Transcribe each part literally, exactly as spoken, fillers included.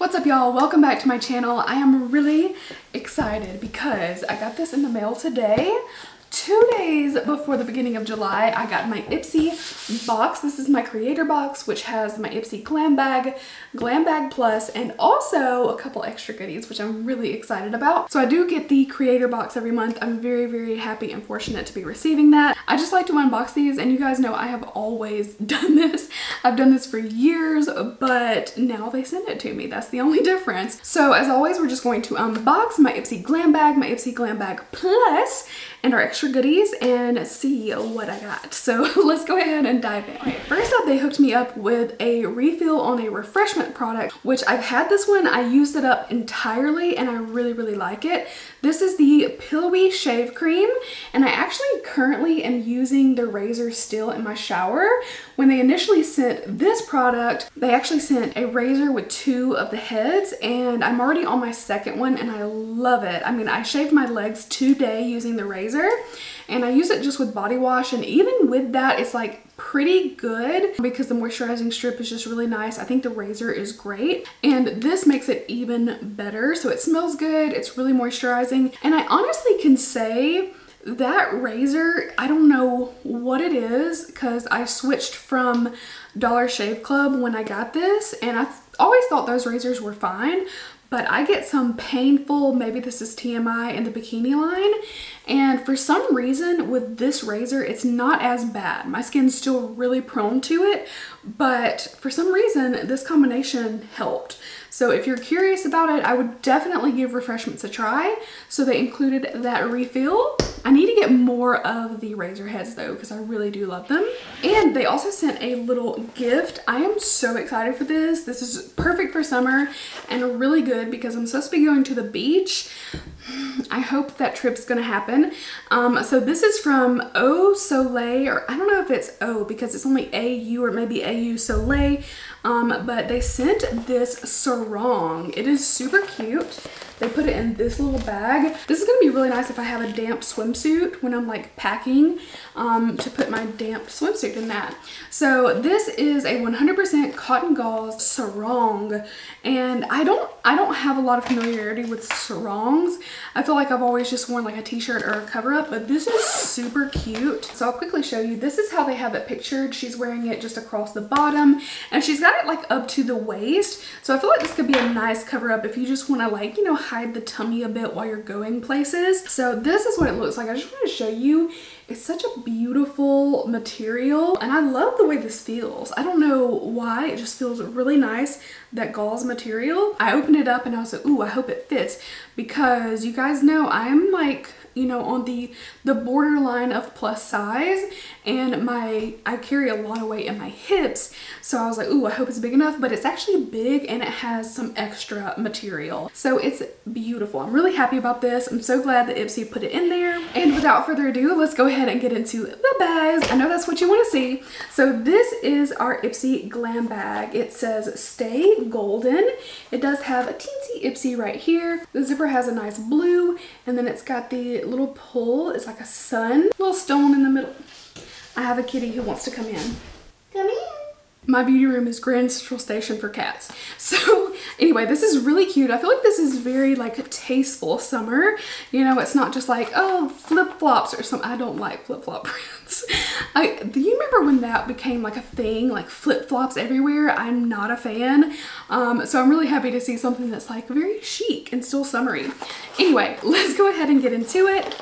What's up, y'all? Welcome back to my channel. I am really excited because I got this in the mail today. Two days before the beginning of July, I got my Ipsy box. This is my creator box, which has my Ipsy Glam Bag, Glam Bag Plus, and also a couple extra goodies, which I'm really excited about. So I do get the creator box every month. I'm very, very happy and fortunate to be receiving that. I just like to unbox these, and you guys know I have always done this. I've done this for years, but now they send it to me. That's the only difference. So as always, we're just going to unbox my Ipsy Glam Bag, my Ipsy Glam Bag Plus, and our extra goodies and see what I got. So let's go ahead and dive in. Okay, first up, they hooked me up with a refill on a refreshment product, which I've had this one. I used it up entirely and I really, really like it. This is the Pillowy Shave Cream, and I actually currently am using the razor still in my shower. When they initially sent this product, they actually sent a razor with two of the heads, and I'm already on my second one and I love it. I mean, I shaved my legs today using the razor. And I use it just with body wash, and even with that it's like pretty good because the moisturizing strip is just really nice. I think the razor is great, and this makes it even better. So it smells good, it's really moisturizing, and I honestly can say that razor, I don't know what it is because I switched from Dollar Shave Club when I got this, and I always thought those razors were fine. But I get some painful, maybe this is T M I, in the bikini line. And for some reason with this razor, it's not as bad. My skin's still really prone to it, but for some reason this combination helped. So if you're curious about it, I would definitely give refreshments a try. So they included that refill. I need to get more of the razor heads though, because I really do love them. And they also sent a little gift. I am so excited for this. This is perfect for summer and really good because I'm supposed to be going to the beach. I hope that trip's gonna happen. Um, so this is from Au Soleil, or I don't know if it's O because it's only A U or maybe A U Soleil. Um, but they sent this sarong. It is super cute. They put it in this little bag. This is gonna be really nice if I have a damp swimsuit when I'm like packing, um, to put my damp swimsuit in that. So this is a one hundred percent cotton gauze sarong, and I don't, I don't have a lot of familiarity with sarongs. I feel like I've always just worn like a t-shirt or a cover-up, but this is super cute. So I'll quickly show you. This is how they have it pictured. She's wearing it just across the bottom, and she's got it like up to the waist. So I feel like this could be a nice cover up if you just want to like, you know, hide the tummy a bit while you're going places. So this is what it looks like. I just want to show you. It's such a beautiful material, and I love the way this feels. I don't know why, it just feels really nice, that gauze material. I opened it up and I was like, ooh, I hope it fits, because you guys know I'm like, you know, on the the borderline of plus size, and my I carry a lot of weight in my hips, so I was like, ooh, I hope it's big enough. But it's actually big, and it has some extra material, so it's beautiful. I'm really happy about this. I'm so glad that Ipsy put it in there. And without further ado, let's go ahead and get into the bags. I know that's what you want to see. So this is our Ipsy Glam Bag. It says Stay Golden. It does have a teensy Ipsy right here. The zipper has a nice blue, and then it's got the little pull. It's like a sun, little stone in the middle. I have a kitty who wants to come in. Come in. My beauty room is Grand Central Station for cats. So anyway, this is really cute. I feel like this is very like a tasteful summer. You know, it's not just like, oh, flip-flops or something. I don't like flip-flop brands. I, do you remember when that became like a thing, like flip-flops everywhere? I'm not a fan. Um, so I'm really happy to see something that's like very chic and still summery. Anyway, let's go ahead and get into it.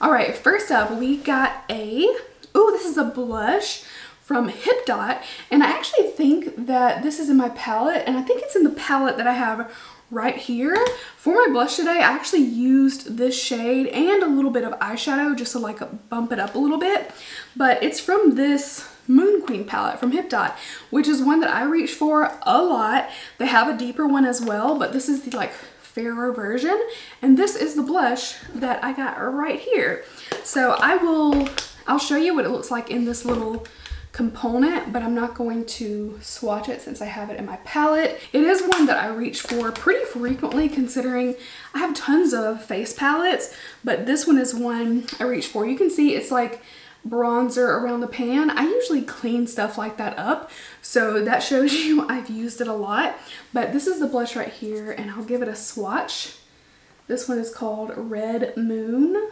All right, first up, we got a, oh, this is a blush from Hip Dot, and I actually think that this is in my palette, and I think it's in the palette that I have right here. For my blush today, I actually used this shade and a little bit of eyeshadow just to like bump it up a little bit, but it's from this Moon Queen palette from Hip Dot, which is one that I reach for a lot. They have a deeper one as well, but this is the like fairer version, and this is the blush that I got right here. So I will, I'll show you what it looks like in this little component, but I'm not going to swatch it since I have it in my palette. It is one that I reach for pretty frequently, considering I have tons of face palettes, but this one is one I reach for. You can see it's like bronzer around the pan. I usually clean stuff like that up, so that shows you I've used it a lot. But this is the blush right here, and I'll give it a swatch. This one is called Red Moon.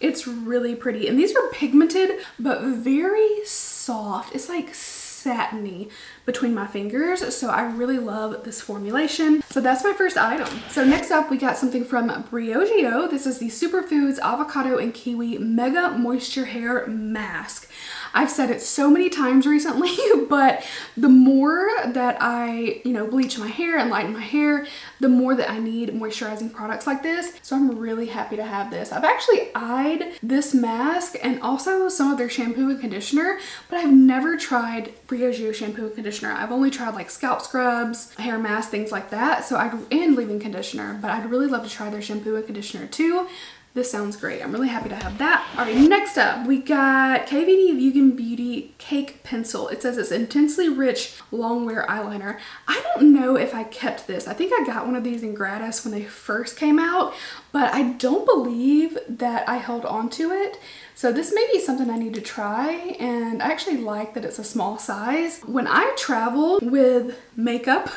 It's really pretty, and these are pigmented but very soft. It's like satiny between my fingers, so I really love this formulation. So that's my first item. So next up, we got something from Briogeo. This is the Superfoods Avocado and Kiwi Mega Moisture Hair Mask. I've said it so many times recently, but the more that I, you know, bleach my hair and lighten my hair, the more that I need moisturizing products like this. So I'm really happy to have this. I've actually eyed this mask and also some of their shampoo and conditioner, but I've never tried Briogeo shampoo and conditioner. I've only tried like scalp scrubs, hair masks, things like that. So I'd, and leave-in conditioner, but I'd really love to try their shampoo and conditioner too. This sounds great. I'm really happy to have that. All right, next up, we got K V D Vegan Beauty Cake Pencil. It says it's intensely rich long wear eyeliner. I don't know if I kept this. I think I got one of these in gratis when they first came out, but I don't believe that I held on to it. So this may be something I need to try, and I actually like that it's a small size. When I travel with makeup,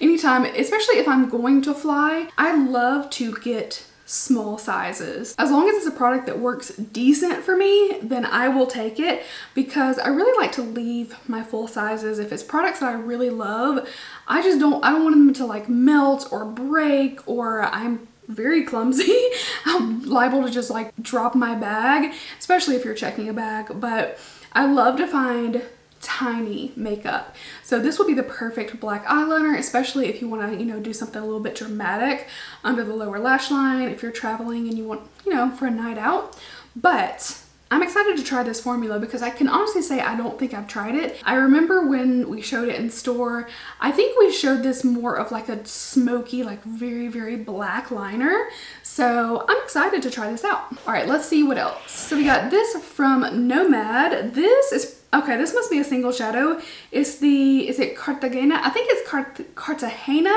anytime, especially if I'm going to fly, I love to get small sizes. As long as it's a product that works decent for me, then I will take it, because I really like to leave my full sizes. If it's products that I really love, I just don't, I don't want them to like melt or break, or I'm very clumsy. I'm liable to just like drop my bag, especially if you're checking a bag, but I love to find tiny makeup. So this will be the perfect black eyeliner, especially if you want to, you know, do something a little bit dramatic under the lower lash line, if you're traveling and you want, you know, for a night out. But I'm excited to try this formula, because I can honestly say I don't think I've tried it. I remember when we showed it in store, I think we showed this more of like a smoky, like very, very black liner. So I'm excited to try this out. All right, let's see what else. So we got this from Nomad. This is Okay, this must be a single shadow. It's the, is it Cartagena? I think it's Cart Cartagena.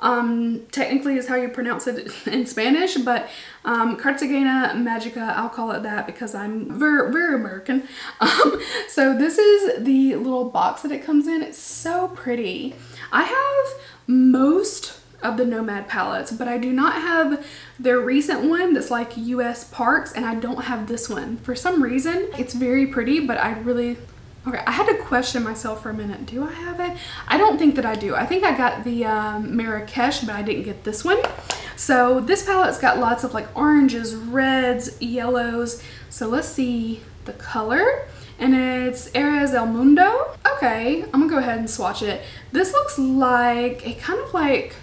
Um, technically is how you pronounce it in Spanish, but um, Cartagena Magica, I'll call it that because I'm very, very American. Um, so this is the little box that it comes in. It's so pretty. I have most of the Nomad palettes, but I do not have their recent one that's like U S Parks, and I don't have this one. For some reason, it's very pretty, but I really, okay, I had to question myself for a minute. Do I have it? I don't think that I do. I think I got the um, Marrakesh, but I didn't get this one. So this palette's got lots of like oranges, reds, yellows. So let's see the color. And it's Eres El Mundo. Okay, I'm gonna go ahead and swatch it. This looks like a kind of like,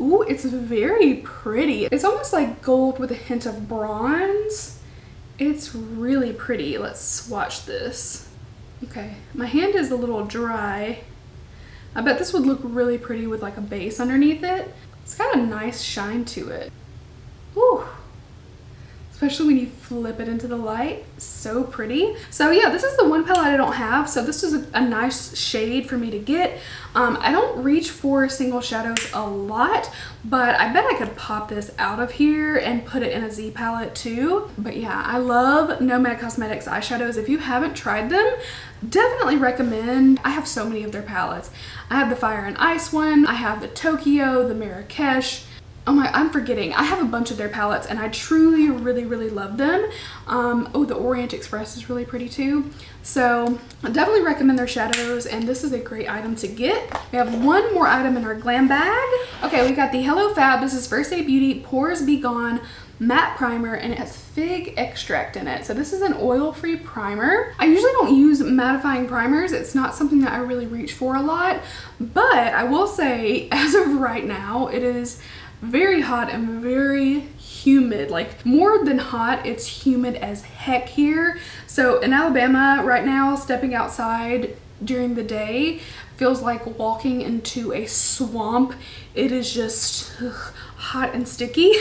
ooh, it's very pretty. It's almost like gold with a hint of bronze. It's really pretty. Let's swatch this. Okay, my hand is a little dry. I bet this would look really pretty with like a base underneath it. It's got a nice shine to it. Ooh. Especially when you flip it into the light, so pretty. So yeah, this is the one palette I don't have, so this is a, a nice shade for me to get. Um, I don't reach for single shadows a lot, but I bet I could pop this out of here and put it in a Z palette too. But yeah, I love Nomad Cosmetics eyeshadows. If you haven't tried them, definitely recommend. I have so many of their palettes. I have the Fire and Ice one, I have the Tokyo, the Marrakesh. Oh my, I'm forgetting. I have a bunch of their palettes, and I truly, really, really love them. Um, oh, the Orient Express is really pretty too. So I definitely recommend their shadows, and this is a great item to get. We have one more item in our glam bag. Okay, we got the Hello Fab. This is First Aid Beauty Pores Be Gone Matte Primer, and it has fig extract in it. So this is an oil-free primer. I usually don't use mattifying primers. It's not something that I really reach for a lot, but I will say as of right now, it is very hot and very humid. Like more than hot, it's humid as heck here. So in Alabama right now, stepping outside during the day feels like walking into a swamp. It is just ugh, hot and sticky.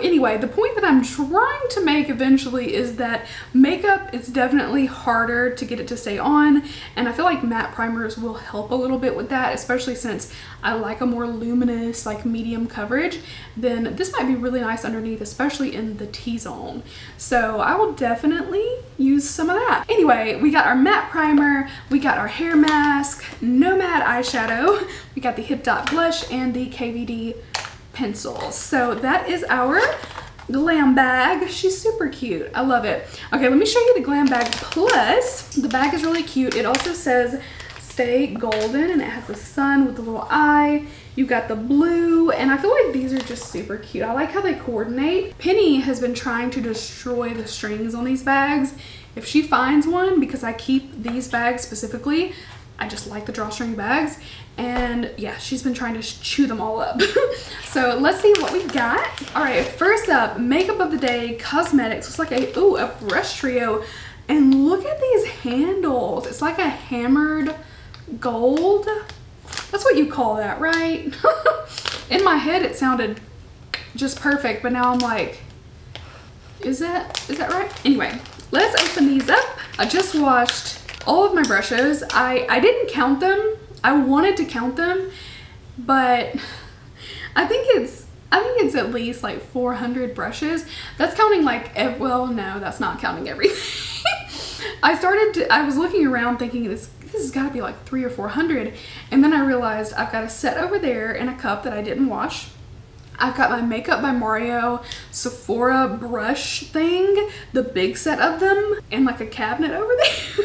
Anyway, the point that I'm trying to make eventually is that makeup is definitely harder to get it to stay on, and I feel like matte primers will help a little bit with that, especially since I like a more luminous, like medium coverage. Then this might be really nice underneath, especially in the T-zone. So I will definitely use some of that. Anyway, we got our matte primer, we got our hair mask, Nomad eyeshadow, we got the Hip Dot blush, and the K V D pencils. So that is our glam bag. She's super cute. I love it. Okay, let me show you the Glam Bag Plus. The bag is really cute. It also says stay golden, and it has the sun with the little eye. You've got the blue, and I feel like these are just super cute. I like how they coordinate. Penny has been trying to destroy the strings on these bags. If she finds one, because I keep these bags specifically, I just like the drawstring bags, and yeah, she's been trying to chew them all up. So let's see what we got. All right, first up, makeup of the day, cosmetics. It's like a ooh a brush trio, and look at these handles. It's like a hammered gold. That's what you call that, right? In my head, it sounded just perfect, but now I'm like, is that is that right? Anyway, let's open these up. I just washed all of my brushes. I, I didn't count them. I wanted to count them, but I think it's I think it's at least like four hundred brushes. That's counting like, well, no, that's not counting everything. I started to, I was looking around thinking this this has got to be like three or four hundred, and then I realized I've got a set over there and a cup that I didn't wash. I've got my Makeup by Mario Sephora brush thing, the big set of them, and like a cabinet over there.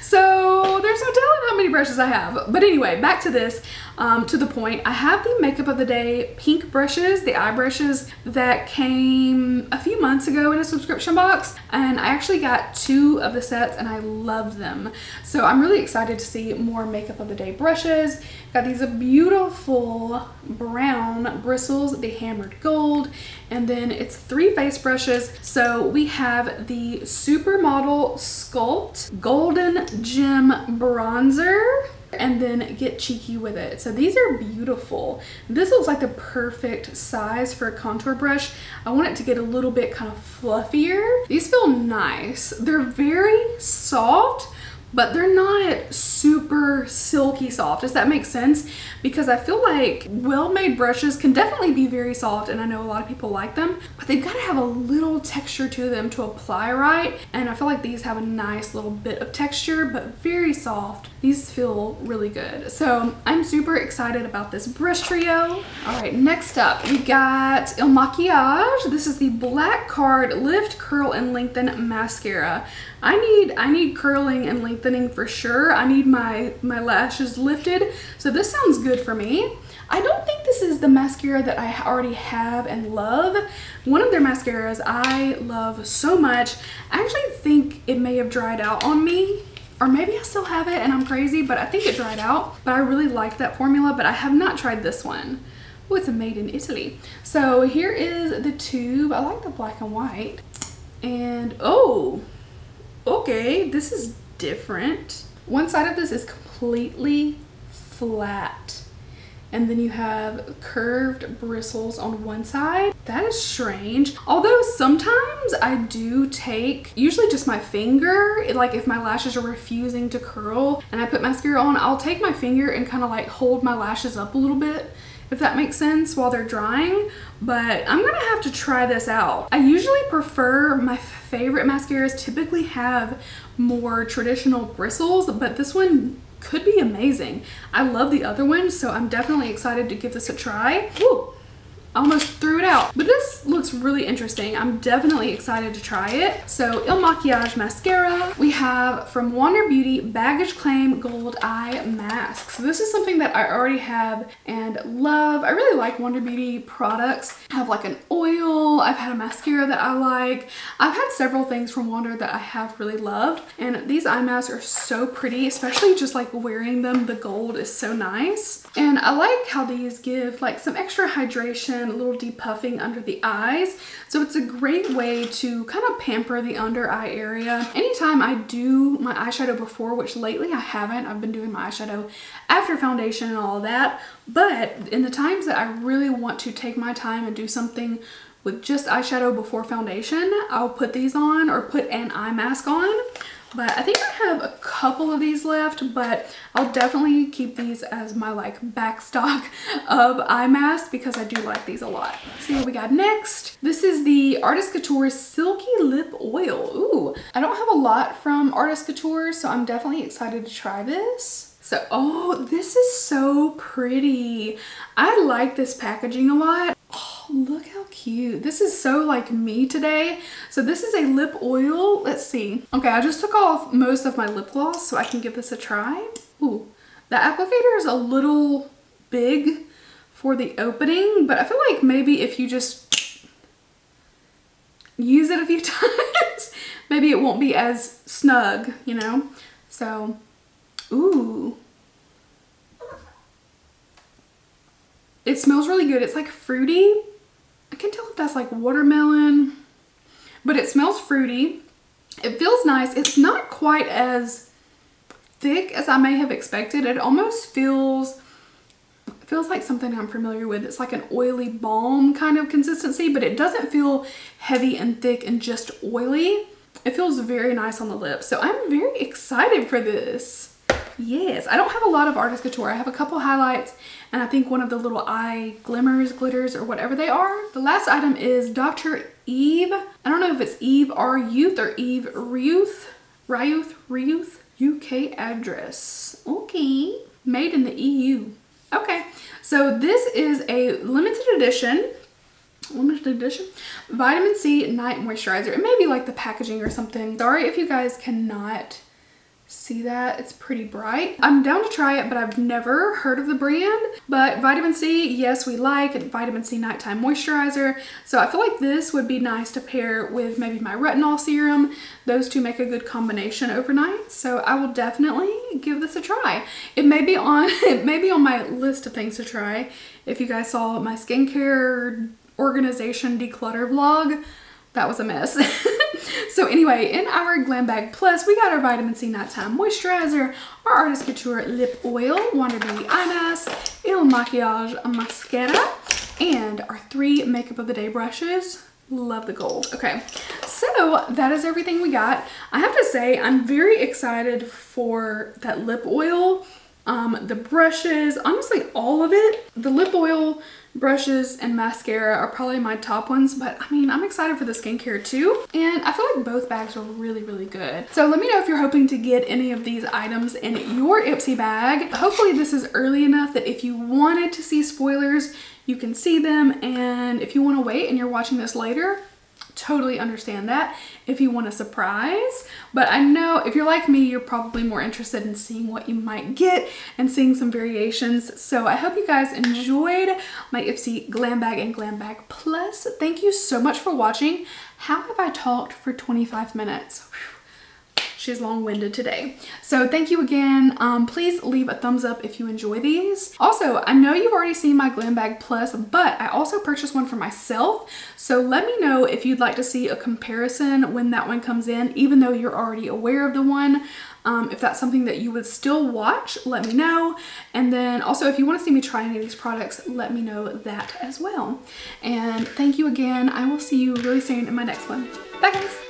So there's no telling how many brushes I have. But anyway, back to this, um, to the point. I have the Makeup of the Day pink brushes, the eye brushes that came a few months ago in a subscription box. And I actually got two of the sets and I love them. So I'm really excited to see more Makeup of the Day brushes. Got these beautiful brown bristles, the hammered gold, and then it's three face brushes. So we have the Supermodel Sculpt Golden Gem Bronzer, and then Get Cheeky With It. So these are beautiful. This looks like the perfect size for a contour brush. I want it to get a little bit kind of fluffier. These feel nice. They're very soft, but they're not super silky soft. Does that make sense? Because I feel like well-made brushes can definitely be very soft, and I know a lot of people like them, but they've got to have a little texture to them to apply right, and I feel like these have a nice little bit of texture, but very soft. These feel really good. So I'm super excited about this brush trio. All right, next up, we got Il Makiage. This is the Black Card Lift, Curl, and Lengthen Mascara. I need I need curling and lengthening for sure. I need my, my lashes lifted, so this sounds good for me. I don't think this is the mascara that I already have and love. One of their mascaras I love so much. I actually think it may have dried out on me, or maybe I still have it and I'm crazy, but I think it dried out. But I really like that formula, but I have not tried this one. Oh, it's a made in Italy. So here is the tube. I like the black and white. And oh, okay, this is different. One side of this is completely flat, and then you have curved bristles on one side. That is strange. Although sometimes I do take, usually just my finger, it, like if my lashes are refusing to curl and I put mascara on, I'll take my finger and kind of like hold my lashes up a little bit, if that makes sense, while they're drying. But I'm gonna have to try this out. I usually prefer, my favorite mascaras typically have more traditional bristles, but this one could be amazing. I love the other one, so I'm definitely excited to give this a try. Woo! I almost threw it out. But this looks really interesting. I'm definitely excited to try it. So Il Makiage mascara. We have from Wonder Beauty Baggage Claim Gold Eye Mask. So this is something that I already have and love. I really like Wonder Beauty products. I have like an oil. I've had a mascara that I like. I've had several things from Wonder that I have really loved. And these eye masks are so pretty, especially just like wearing them. The gold is so nice. And I like how these give like some extra hydration foundation, a little depuffing under the eyes. So it's a great way to kind of pamper the under eye area. Anytime I do my eyeshadow before, which lately I haven't, I've been doing my eyeshadow after foundation and all that, but in the times that I really want to take my time and do something with just eyeshadow before foundation, I'll put these on or put an eye mask on. But I think I have a couple of these left, but I'll definitely keep these as my like backstock of eye masks because I do like these a lot. Let's see what we got next. This is the Artist Couture Silky Lip Oil. Ooh, I don't have a lot from Artist Couture, so I'm definitely excited to try this. So, oh, this is so pretty. I like this packaging a lot. Oh, look how cute. This is so like me today. So this is a lip oil. Let's see. Okay, I just took off most of my lip gloss so I can give this a try. Ooh, the applicator is a little big for the opening, but I feel like maybe if you just use it a few times, maybe it won't be as snug, you know? So, ooh. It smells really good. It's like fruity. I can't tell if that's like watermelon, but it smells fruity. It feels nice. It's not quite as thick as I may have expected. It almost feels, it feels like something I'm familiar with. It's like an oily balm kind of consistency, but it doesn't feel heavy and thick and just oily. It feels very nice on the lips. So I'm very excited for this. Yes, I don't have a lot of Artist Couture. I have a couple highlights and I think one of the little eye glimmers, glitters, or whatever they are. The last item is Doctor Eve. I don't know if it's Eve R. Youth or Eve Ryuth. Ryuth, Ryuth, U K address. Okay. Made in the E U. Okay. So this is a limited edition. Limited edition vitamin C night moisturizer. It may be like the packaging or something. Sorry if you guys cannot see that, it's pretty bright. I'm down to try it, but I've never heard of the brand. But vitamin C, yes, we like vitamin C nighttime moisturizer. So I feel like this would be nice to pair with maybe my retinol serum. Those two make a good combination overnight. So I will definitely give this a try. It may be on, it may be on my list of things to try. If you guys saw my skincare organization declutter vlog, that was a mess. So anyway, in our Glam Bag Plus, we got our vitamin C nighttime moisturizer, our Artist Couture lip oil, Wonder Beauty eye mask, Il Makiage mascara, and our three makeup of the day brushes. Love the gold. Okay, so that is everything we got. I have to say, I'm very excited for that lip oil, um, the brushes, honestly, all of it. The lip oil, brushes, and mascara are probably my top ones, but I mean, I'm excited for the skincare too. And I feel like both bags are really, really good. So let me know if you're hoping to get any of these items in your Ipsy bag. Hopefully this is early enough that if you wanted to see spoilers, you can see them. And if you want to wait and you're watching this later, totally understand that if you want a surprise. But I know if you're like me, you're probably more interested in seeing what you might get and seeing some variations. So I hope you guys enjoyed my Ipsy Glam Bag and Glam Bag Plus. Thank you so much for watching. How have I talked for twenty-five minutes? Whew. She's long-winded today. So thank you again. Um, please leave a thumbs up if you enjoy these. Also, I know you've already seen my Glam Bag Plus, but I also purchased one for myself. So let me know if you'd like to see a comparison when that one comes in, even though you're already aware of the one. Um, if that's something that you would still watch, let me know. And then also, if you want to see me try any of these products, let me know that as well. And thank you again. I will see you really soon in my next one. Bye guys.